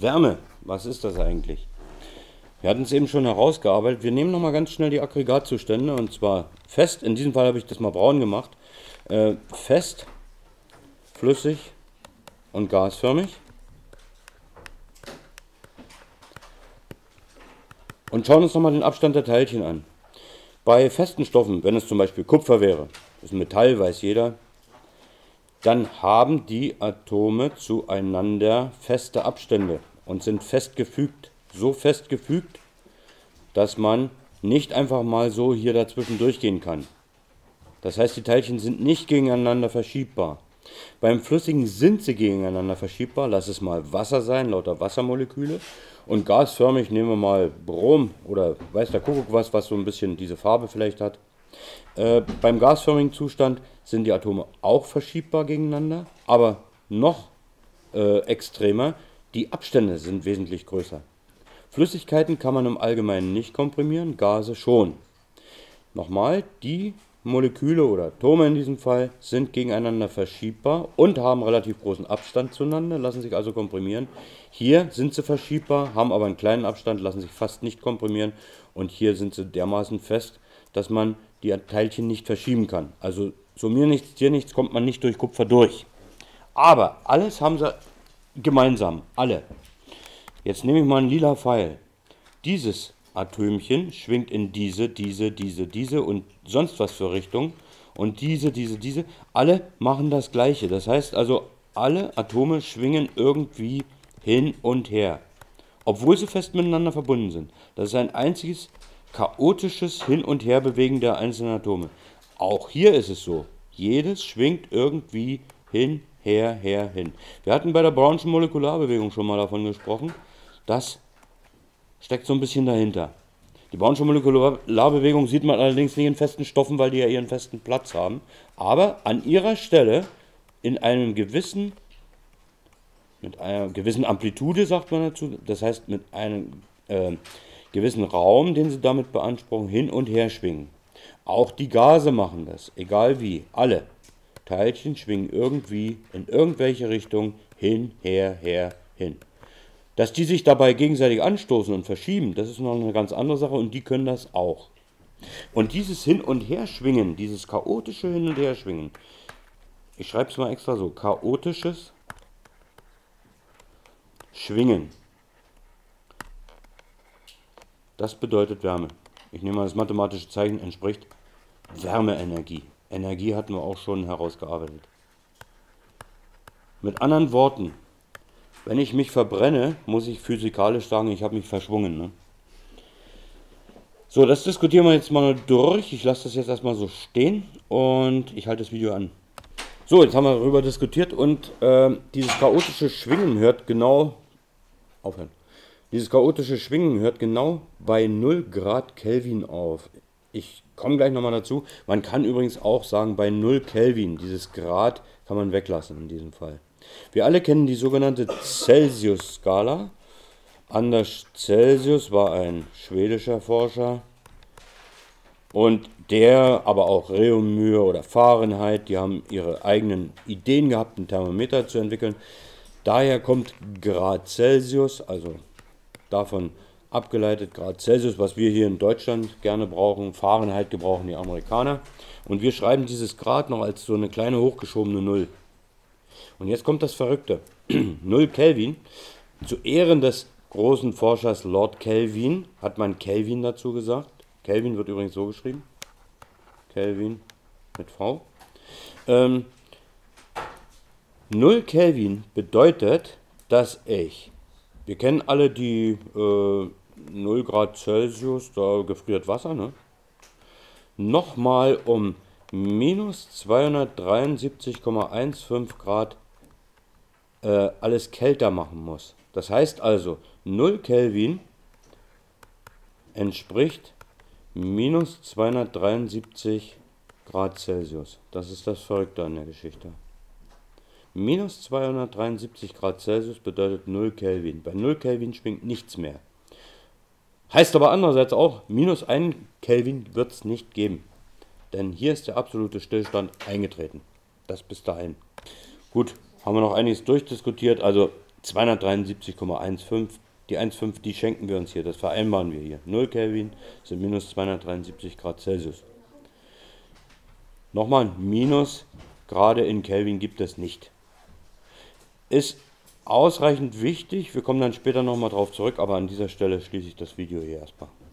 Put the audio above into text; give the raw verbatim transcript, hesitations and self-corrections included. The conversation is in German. Wärme, was ist das eigentlich? Wir hatten es eben schon herausgearbeitet. Wir nehmen nochmal ganz schnell die Aggregatzustände, und zwar fest, in diesem Fall habe ich das mal braun gemacht, äh, fest, flüssig und gasförmig. Und schauen uns nochmal den Abstand der Teilchen an. Bei festen Stoffen, wenn es zum Beispiel Kupfer wäre, das ist ein Metall, weiß jeder, dann haben die Atome zueinander feste Abstände und sind festgefügt. So festgefügt, dass man nicht einfach mal so hier dazwischen durchgehen kann. Das heißt, die Teilchen sind nicht gegeneinander verschiebbar. Beim Flüssigen sind sie gegeneinander verschiebbar. Lass es mal Wasser sein, lauter Wassermoleküle. Und gasförmig nehmen wir mal Brom oder weiß der Kuckuck was, was so ein bisschen diese Farbe vielleicht hat. Äh, beim gasförmigen Zustand sind die Atome auch verschiebbar gegeneinander, aber noch äh, extremer, die Abstände sind wesentlich größer. Flüssigkeiten kann man im Allgemeinen nicht komprimieren, Gase schon. Nochmal, die Moleküle oder Atome in diesem Fall sind gegeneinander verschiebbar und haben relativ großen Abstand zueinander, lassen sich also komprimieren. Hier sind sie verschiebbar, haben aber einen kleinen Abstand, lassen sich fast nicht komprimieren, und hier sind sie dermaßen fest, dass man die Teilchen nicht verschieben kann. Also zu mir nichts, dir nichts, kommt man nicht durch Kupfer durch. Aber alles haben sie gemeinsam, alle. Jetzt nehme ich mal einen lila Pfeil. Dieses Atömchen schwingt in diese, diese, diese, diese und sonst was für Richtung. Und diese, diese, diese. Alle machen das Gleiche. Das heißt also, alle Atome schwingen irgendwie hin und her, obwohl sie fest miteinander verbunden sind. Das ist ein einziges chaotisches Hin- und Herbewegen der einzelnen Atome. Auch hier ist es so. Jedes schwingt irgendwie hin, her, her, hin. Wir hatten bei der Brownschen Molekularbewegung schon mal davon gesprochen, dass steckt so ein bisschen dahinter. Die Brownsche Molekularbewegung sieht man allerdings nicht in festen Stoffen, weil die ja ihren festen Platz haben. Aber an ihrer Stelle in einem gewissen, mit einer gewissen Amplitude, sagt man dazu, das heißt mit einem äh, gewissen Raum, den sie damit beanspruchen, hin und her schwingen. Auch die Gase machen das, egal wie, alle. Teilchen schwingen irgendwie in irgendwelche Richtung hin, her, her, hin. Dass die sich dabei gegenseitig anstoßen und verschieben, das ist noch eine ganz andere Sache, und die können das auch. Und dieses Hin- und Herschwingen, dieses chaotische Hin- und Herschwingen, ich schreibe es mal extra so, chaotisches Schwingen, das bedeutet Wärme. Ich nehme mal das mathematische Zeichen, entspricht Wärmeenergie. Energie hatten wir auch schon herausgearbeitet. Mit anderen Worten, wenn ich mich verbrenne, muss ich physikalisch sagen, ich habe mich verschwungen. Ne? So, das diskutieren wir jetzt mal durch. Ich lasse das jetzt erstmal so stehen und ich halte das Video an. So, jetzt haben wir darüber diskutiert, und äh, dieses chaotische Schwingen hört genau... Aufhören. Dieses chaotische Schwingen hört genau bei null Grad Kelvin auf. Ich komme gleich nochmal dazu. Man kann übrigens auch sagen, bei null Kelvin, dieses Grad kann man weglassen in diesem Fall. Wir alle kennen die sogenannte Celsius-Skala. Anders Celsius war ein schwedischer Forscher, und der, aber auch Reomühe oder Fahrenheit, die haben ihre eigenen Ideen gehabt, einen Thermometer zu entwickeln. Daher kommt Grad Celsius, also davon abgeleitet Grad Celsius, was wir hier in Deutschland gerne brauchen. Fahrenheit gebrauchen die Amerikaner, und wir schreiben dieses Grad noch als so eine kleine hochgeschobene Null. Und jetzt kommt das Verrückte. null Kelvin, zu Ehren des großen Forschers Lord Kelvin, hat man Kelvin dazu gesagt. Kelvin wird übrigens so geschrieben. Kelvin mit V. Ähm, null Kelvin bedeutet, dass ich, wir kennen alle die äh, null Grad Celsius, da gefriert Wasser, ne? Nochmal um minus zweihundertdreiundsiebzig Komma fünfzehn Grad äh, alles kälter machen muss. Das heißt also, null Kelvin entspricht minus zweihundertdreiundsiebzig Grad Celsius. Das ist das Verrückte an der Geschichte. Minus zweihundertdreiundsiebzig Grad Celsius bedeutet null Kelvin. Bei null Kelvin schwingt nichts mehr. Heißt aber andererseits auch, minus ein Kelvin wird es nicht geben. Denn hier ist der absolute Stillstand eingetreten. Das bis dahin. Gut, haben wir noch einiges durchdiskutiert. Also zweihundertdreiundsiebzig Komma fünfzehn. Die eins Komma fünf, die schenken wir uns hier, das vereinbaren wir hier. null Kelvin sind minus zweihundertdreiundsiebzig Grad Celsius. Nochmal, minus gerade in Kelvin gibt es nicht. Ist ausreichend wichtig, wir kommen dann später nochmal drauf zurück, aber an dieser Stelle schließe ich das Video hier erstmal.